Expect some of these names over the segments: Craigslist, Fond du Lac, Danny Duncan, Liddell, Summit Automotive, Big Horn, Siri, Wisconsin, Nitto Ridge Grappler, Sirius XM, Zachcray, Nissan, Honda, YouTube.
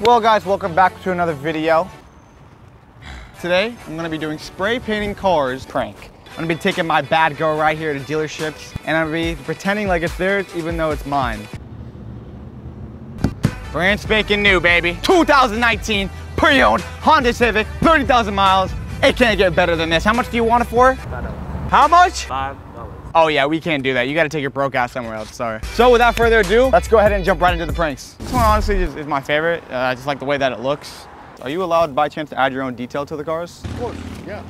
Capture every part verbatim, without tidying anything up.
Well guys, welcome back to another video. Today, I'm gonna be doing spray painting cars prank. I'm gonna be taking my bad girl right here to dealerships and I'm gonna be pretending like it's theirs even though it's mine. Brand spanking new, baby. two thousand nineteen, pre-owned, Honda Civic, thirty thousand miles. It can't get better than this. How much do you want it for? five dollars. How much? five dollars. Oh yeah, we can't do that. You gotta take your broke ass somewhere else, sorry. So without further ado, let's go ahead and jump right into the pranks. This one honestly is, is my favorite. Uh, I just like the way that it looks. Are you allowed by chance to add your own detail to the cars? Of course, yeah.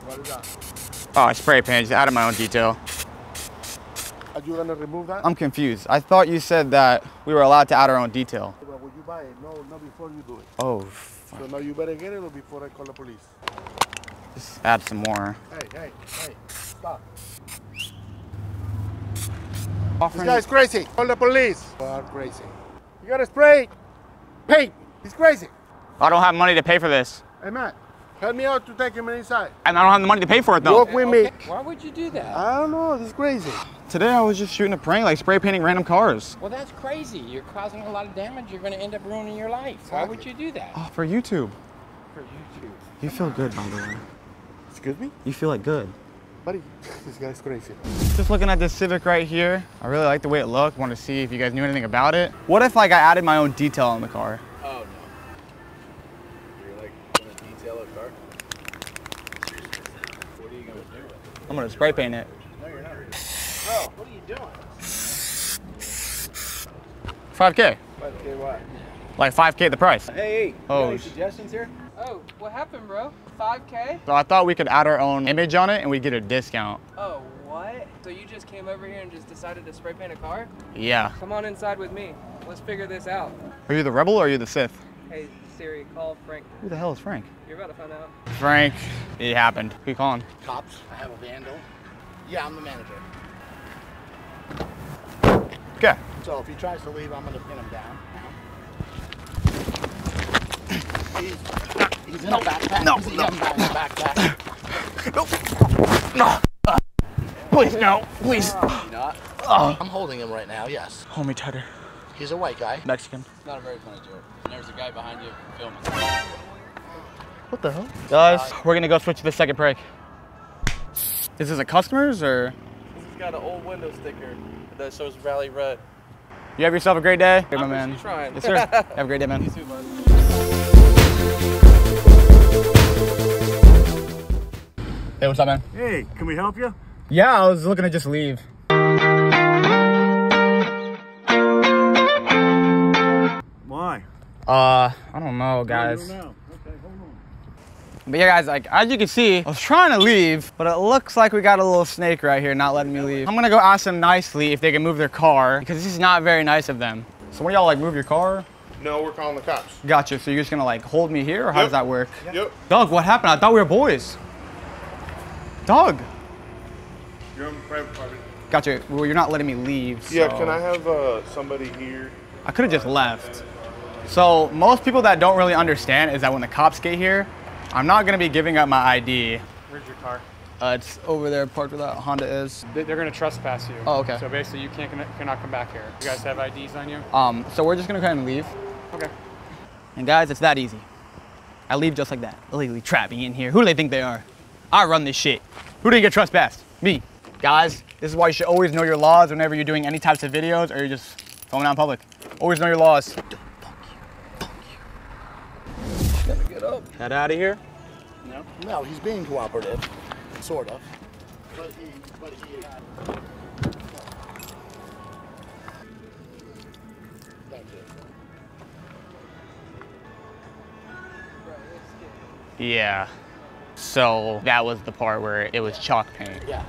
What is that? Oh, I spray painted, just added my own detail. Are you gonna remove that? I'm confused. I thought you said that we were allowed to add our own detail. But would you buy it? No, not before you do it. Oh. So now you better get it or before I call the police. Just add some more. Hey, hey, hey, stop. Offering. This guy's crazy. Call the police. You are crazy. You gotta spray paint. He's crazy. I don't have money to pay for this. Hey, Matt, help me out to take him inside. And I don't have the money to pay for it, though. Walk with okay. me. Why would you do that? I don't know. This is crazy. Today, I was just shooting a prank, like spray painting random cars. Well, that's crazy. You're causing a lot of damage. You're gonna end up ruining your life. Exactly. Why would you do that? Oh, for YouTube. For YouTube. You feel good, by the way. Excuse me? You feel like good. Buddy, this guy's crazy. Just looking at this Civic right here. I really like the way it looked. Wanted to see if you guys knew anything about it. What if, like, I added my own detail on the car? Oh, no. You're, like, gonna detail a car? What are you gonna do with it? I'm gonna spray paint it. No, you're not. Really. Bro, what are you doing? five K. five K what? Like, five K the price. Hey, hey. You oh. got any suggestions here? Oh, what happened, bro? five K? So I thought we could add our own image on it and we'd get a discount. Oh, what? So you just came over here and just decided to spray paint a car? Yeah. Come on inside with me. Let's figure this out. Are you the rebel or are you the Sith? Hey, Siri, call Frank. Who the hell is Frank? You're about to find out. Frank, it happened. Who you calling? Cops. I have a vandal. Yeah, I'm the manager. Okay. So if he tries to leave, I'm going to pin him down. He's, he's in no, a backpack. No, no, no. Backpack. No. Uh, please, no. Please. Uh, not. Uh, I'm holding him right now, yes. Hold me tighter. He's a white guy. Mexican. It's not a very funny joke. And there's a guy behind you filming. What the hell? Guys, uh, we're going to go switch to the second prank. Is this a customer's or? This has got an old window sticker that shows Valley Red. You have yourself a great day. Good, my man. I'm trying. Yes, sir. Have a great day, man. You too, bud. Hey, what's up, man? Hey, can we help you? Yeah, I was looking to just leave. Why? Uh, I don't know, guys. No, you don't know. Okay, hold on. But yeah, guys, like as you can see, I was trying to leave, but it looks like we got a little snake right here not letting me leave. I'm gonna go ask them nicely if they can move their car because this is not very nice of them. So when y'all like move your car? No, we're calling the cops. Gotcha. So you're just gonna like hold me here, or yep. How does that work? Yep. Doug, what happened? I thought we were boys. Doug. You're in private party. Gotcha. Well, you're not letting me leave. So. Yeah. Can I have uh, somebody here? I could have just uh, left. So most people that don't really understand is that when the cops get here, I'm not gonna be giving up my I D. Where's your car? Uh, it's over there, parked where that Honda is. They're gonna trespass you. Oh, okay. So basically, you can't cannot come back here. You guys have I Ds on you? Um. So we're just gonna go ahead and leave. Okay. And guys, it's that easy. I leave just like that. Illegally trapping in here. Who do they think they are? I run this shit. Who didn't get trespassed? Me. Guys, this is why you should always know your laws whenever you're doing any types of videos or you're just going out in public. Always know your laws. Fuck you. Fuck you. You gotta get up. Head out of here? No. No, he's being cooperative. Sort of. But he, but he is. Thank you. Yeah, so that was the part where it was chalk paint. Yeah.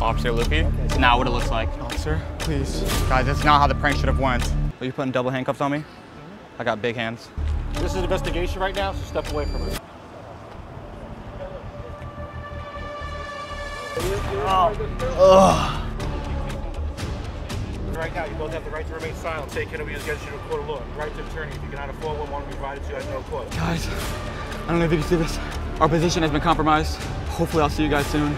Officer Loopy, okay. Now what it looks like. Officer, please. Guys, that's not how the prank should have went. Are you putting double handcuffs on me? Mm-hmm. I got big hands. This is an investigation right now, so step away from it. Oh. Right now, you both have the right to remain silent. Take care of you against you to a court of law. Right to attorney. If you cannot afford one, one will be provided to you at no court. Guys, I don't know if you can see this. Our position has been compromised. Hopefully, I'll see you guys soon.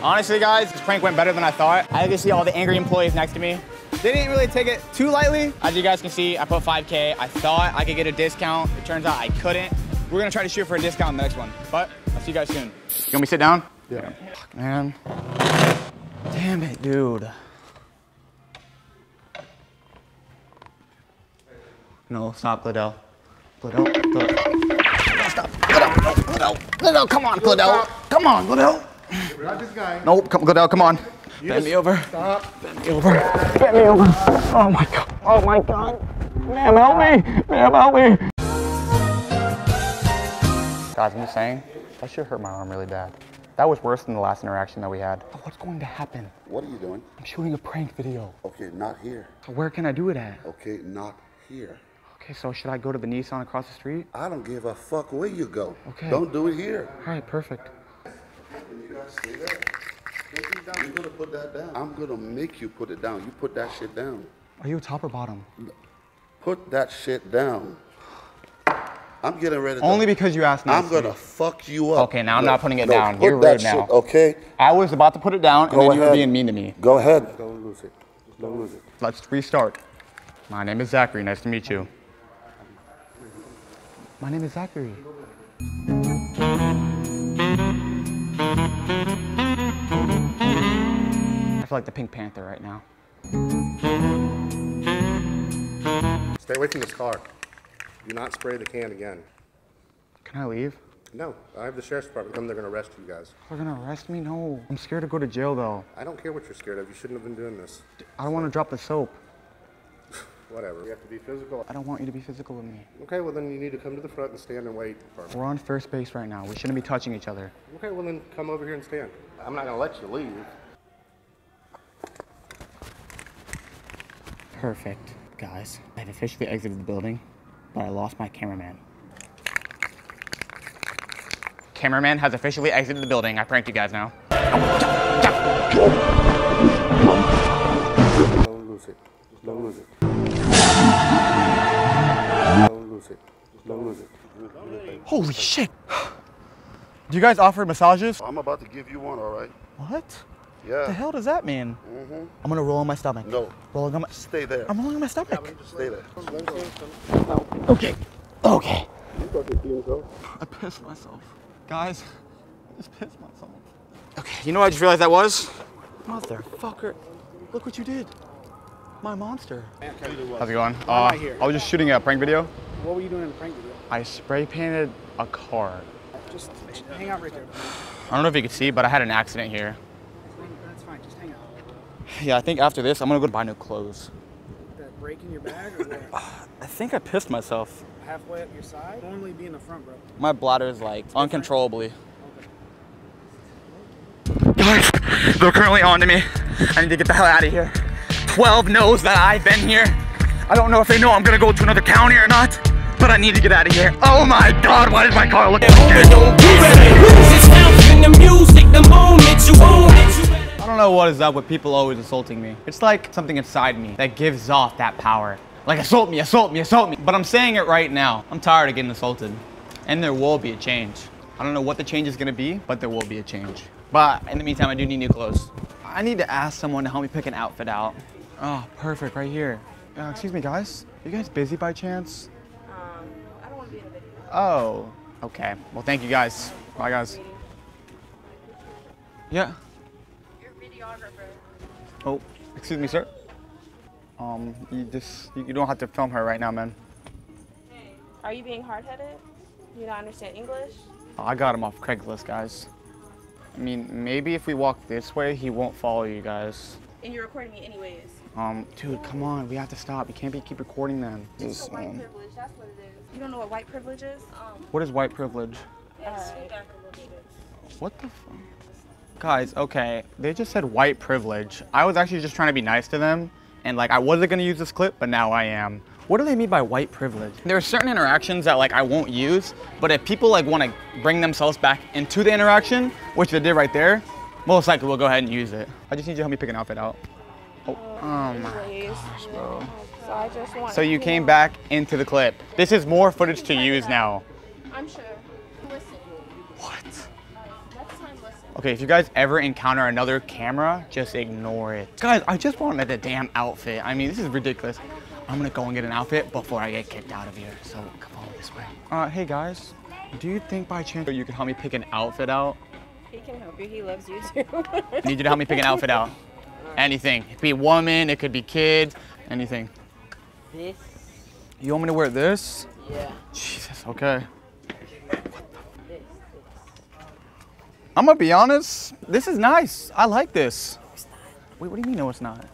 Honestly, guys, this prank went better than I thought. I could see all the angry employees next to me. They didn't really take it too lightly. As you guys can see, I put five K. I thought I could get a discount. It turns out I couldn't. We're gonna try to shoot for a discount in the next one, but I'll see you guys soon. You want me to sit down? Yeah. Fuck, man. Damn it, dude. No, stop, Liddell. Liddell, Liddell. Stop. Liddell, Liddell, Liddell, come on, Liddell. Come on, Liddell. We're not this guy. Nope, come, Liddell, come on. You Bend me over. Stop. Bend me over. Bend me over. Oh my God. Oh my God. Ma'am, help me. Ma'am, help me. Guys, I'm just saying, that shit hurt my arm really bad. That was worse than the last interaction that we had. But what's going to happen? What are you doing? I'm shooting a prank video. Okay, not here. Where can I do it at? Okay, not here. Okay, so should I go to the Nissan across the street? I don't give a fuck where you go. Okay. Don't do it here. All right, perfect. When you guys say that, take it down. You're gonna put that down. I'm gonna make you put it down. You put that shit down. Are you top or bottom? Put that shit down. I'm getting ready to Only go. Because you asked me. I'm going to fuck you up. Okay, now I'm no, not putting it no, down. Put You're rude now. Shit, okay? I was about to put it down, go and then ahead. You were being mean to me. Go ahead. Don't lose it. Don't lose it. Let's restart. My name is Zachary. Nice to meet you. My name is Zachary. I feel like the Pink Panther right now. Stay away from this car. Do not spray the can again. Can I leave? No, I have the sheriff's department. Come, they're gonna arrest you guys. They're gonna arrest me? No, I'm scared to go to jail though. I don't care what you're scared of. You shouldn't have been doing this. I don't want to drop the soap. Whatever. You have to be physical. I don't want you to be physical with me. Okay, well then you need to come to the front and stand and wait. We're on first base right now. We shouldn't be touching each other. Okay, well then come over here and stand. I'm not gonna let you leave. Perfect, guys. I've officially exited the building. But I lost my cameraman. Cameraman has officially exited the building. I pranked you guys now. Don't lose it. Don't lose it. Don't lose it. Don't lose it. Holy shit. Do you guys offer massages? I'm about to give you one, all right? What? Yeah. What the hell does that mean? Mm-hmm. I'm gonna roll on my stomach. No. Rolling on my... Stay there. I'm rolling on my stomach. Yeah, just stay there. Okay. Okay. I pissed myself. Guys, I just pissed myself. Okay, you know what I just realized that was? Motherfucker. Look what you did. My monster. How's it going? Uh, I was just shooting a prank video. What were you doing in the prank video? I spray painted a car. Just hang out right there. I don't know if you can see, but I had an accident here. Yeah, I think after this, I'm gonna go buy new clothes. That break in your bag or what? I think I pissed myself. Halfway up your side? Normally be in the front, bro. My bladder is like uncontrollably. Okay. Guys, they're currently on to me. I need to get the hell out of here. twelve knows that I've been here. I don't know if they know I'm gonna go to another county or not, but I need to get out of here. Oh my God, why does my car look like this? I don't know what is up with people always assaulting me. It's like something inside me that gives off that power. Like assault me, assault me, assault me. But I'm saying it right now. I'm tired of getting assaulted. And there will be a change. I don't know what the change is gonna be, but there will be a change. But in the meantime, I do need new clothes. I need to ask someone to help me pick an outfit out. Oh, perfect, right here. Uh, excuse me, guys. Are you guys busy by chance? Um, I don't wanna be in a video. Oh, okay. Well, thank you guys. Bye, guys. Yeah. Oh, excuse me, sir. Um, you just, you don't have to film her right now, man. Are you being hard-headed? You don't understand English? I got him off Craigslist, guys. I mean, maybe if we walk this way, he won't follow you guys. And you're recording me anyways. Um, dude, come on, we have to stop. You can't be, keep recording them. It's just, white um, privilege, that's what it is. You don't know what white privilege is? Um, what is white privilege? Yes, uh, what the fuck? Guys, okay, they just said white privilege. I was actually just trying to be nice to them, and like I wasn't gonna use this clip, but now I am. What do they mean by white privilege? There are certain interactions that like I won't use, but if people like wanna bring themselves back into the interaction, which they did right there, most likely we'll go ahead and use it. I just need you to help me pick an outfit out. Oh, oh my gosh, bro. So, I just want so you came back into the clip. This is more footage to use now. I'm sure. Listen. What? Okay, if you guys ever encounter another camera, just ignore it. Guys, I just wanted the damn outfit. I mean, this is ridiculous. I'm gonna go and get an outfit before I get kicked out of here. So come on this way. Uh, hey guys, do you think by chance you could help me pick an outfit out? He can help you, he loves you too. I need you to help me pick an outfit out. Anything, it could be woman, it could be kids, anything. This. You want me to wear this? Yeah. Jesus, okay. I'm gonna be honest, this is nice. I like this. It's not. Wait, what do you mean no it's not?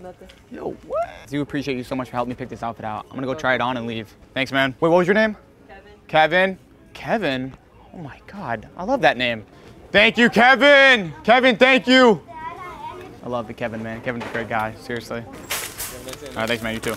Nothing. Yo, what? I do appreciate you so much for helping me pick this outfit out. I'm gonna go try it on and leave. Thanks, man. Wait, what was your name? Kevin. Kevin? Kevin? Oh my God, I love that name. Thank you, Kevin! Kevin, thank you! I love the Kevin, man. Kevin's a great guy, seriously. All right, thanks, man, you too.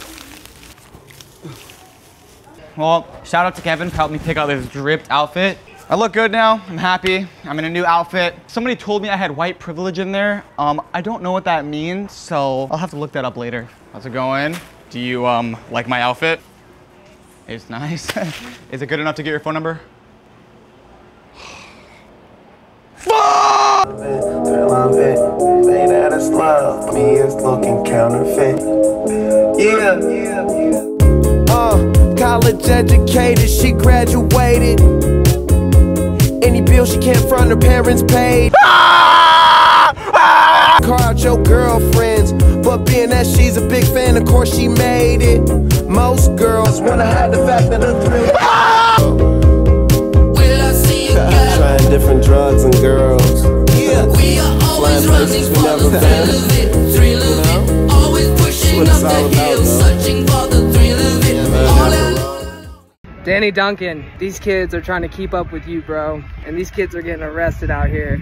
Well, shout out to Kevin for helping me pick out this dripped outfit. I look good now, I'm happy, I'm in a new outfit. Somebody told me I had white privilege in there. Um, I don't know what that means, so I'll have to look that up later. How's it going? Do you um, like my outfit? It's nice. Is it good enough to get your phone number? Fuck! Say that it's love, me is looking counterfeit. Yeah, yeah, yeah. Uh, college educated, she graduated. Any bill she can't front, her parents paid. Ah! Ah! Card your girlfriends, but being that she's a big fan, of course she made it. Most girls wanna hide the fact that I'm through. Ah! Will I see you again? Trying different drugs and girls. Yeah, we are always running for the thrill of it, thrill of it. Always pushing up the hill, searching for the thrill of it. All I love. Danny Duncan, these kids are trying to keep up with you, bro. And these kids are getting arrested out here.